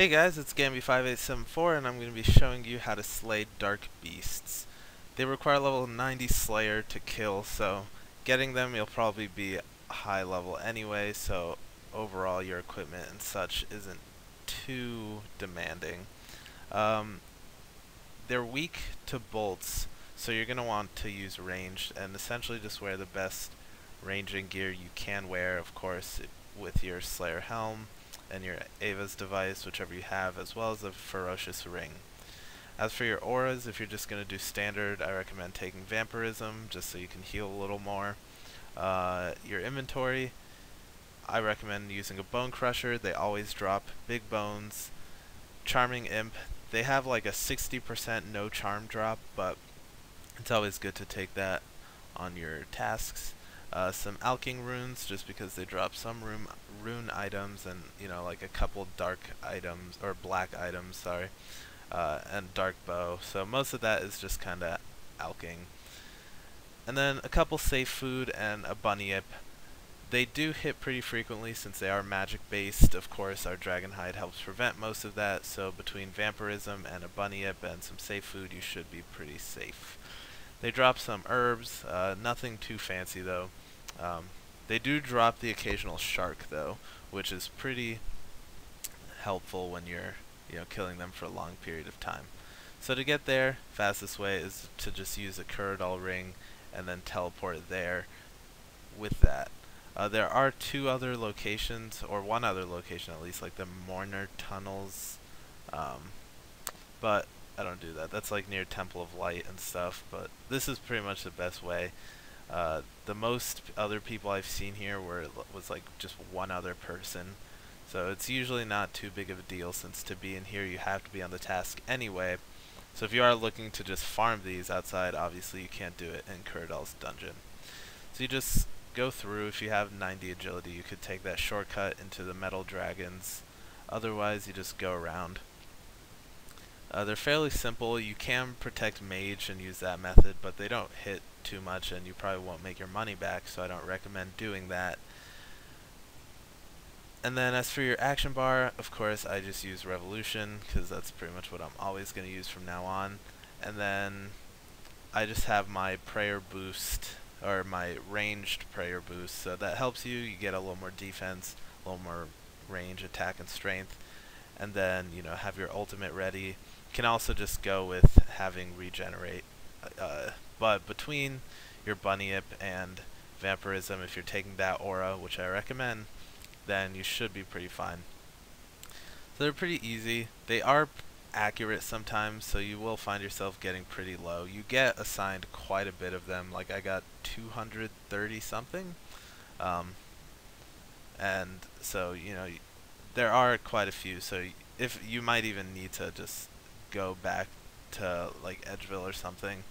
Hey guys, it's Gamby5874 and I'm going to be showing you how to slay Dark Beasts. They require level 90 Slayer to kill, so getting them you'll probably be high level anyway, so overall your equipment and such isn't too demanding. They're weak to bolts, so you're going to want to use ranged and essentially just wear the best ranging gear you can wear, of course, with your Slayer Helm and your Ava's device, whichever you have, as well as a ferocious ring. As for your auras, if you're just going to do standard, I recommend taking vampirism, just so you can heal a little more. Your inventory, I recommend using a bone crusher. They always drop big bones. Charming imp, they have like a 60% no charm drop, but it's always good to take that on your tasks. Some alking runes, just because they drop some rune items and, you know, like a couple dark items, or black items, sorry, and dark bow. So most of that is just kind of alking. And then a couple safe food and a bunnyip. They do hit pretty frequently since they are magic based. Of course, our dragon hide helps prevent most of that, so between vampirism and a bunnyip and some safe food, you should be pretty safe. They drop some herbs, nothing too fancy though. They do drop the occasional shark though, which is pretty helpful when you're killing them for a long period of time. So to get there, fastest way is to just use a Kuradal ring and then teleport there with that. There are two other locations, or one other location at least, like the Mourner Tunnels, but I don't do that. That's like near Temple of Light and stuff, but this is pretty much the best way. The most other people I've seen here was like just one other person, so it's usually not too big of a deal, since to be in here you have to be on the task anyway. So if you are looking to just farm these outside, obviously you can't do it in Kuradel's dungeon. So you just go through. If you have 90 agility, you could take that shortcut into the metal dragons. Otherwise, you just go around. They're fairly simple. You can protect mage and use that method, but they don't hit too much and you probably won't make your money back, so I don't recommend doing that. And then as for your action bar, of course I just use revolution, because that's pretty much what I'm always going to use from now on. And then I just have my prayer boost, or my ranged prayer boost, so that helps you. You get a little more defense, a little more range, attack, and strength. And then, you know, have your ultimate ready. You can also just go with having regenerate. But between your bunnyip and vampirism, if you're taking that aura, which I recommend, then you should be pretty fine. So they're pretty easy. They are accurate sometimes, so you will find yourself getting pretty low. You get assigned quite a bit of them. Like I got 230 something. And so, you know, there are quite a few, so if you might even need to just go back to like Edgeville or something,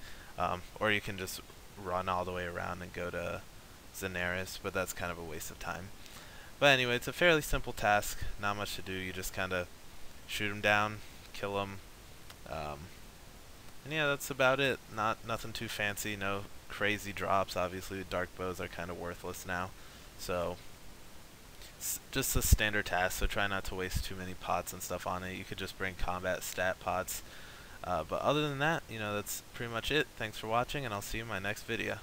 or you can just run all the way around and go to Zanaris, but that's kind of a waste of time. But anyway, it's a fairly simple task, not much to do. You just kind of shoot them down, kill them, and yeah, that's about it. Nothing too fancy, no crazy drops. Obviously the dark bows are kind of worthless now, so just a standard task, so try not to waste too many pots and stuff on it. You could just bring combat stat pots, but other than that, that's pretty much it. Thanks for watching, and I'll see you in my next video.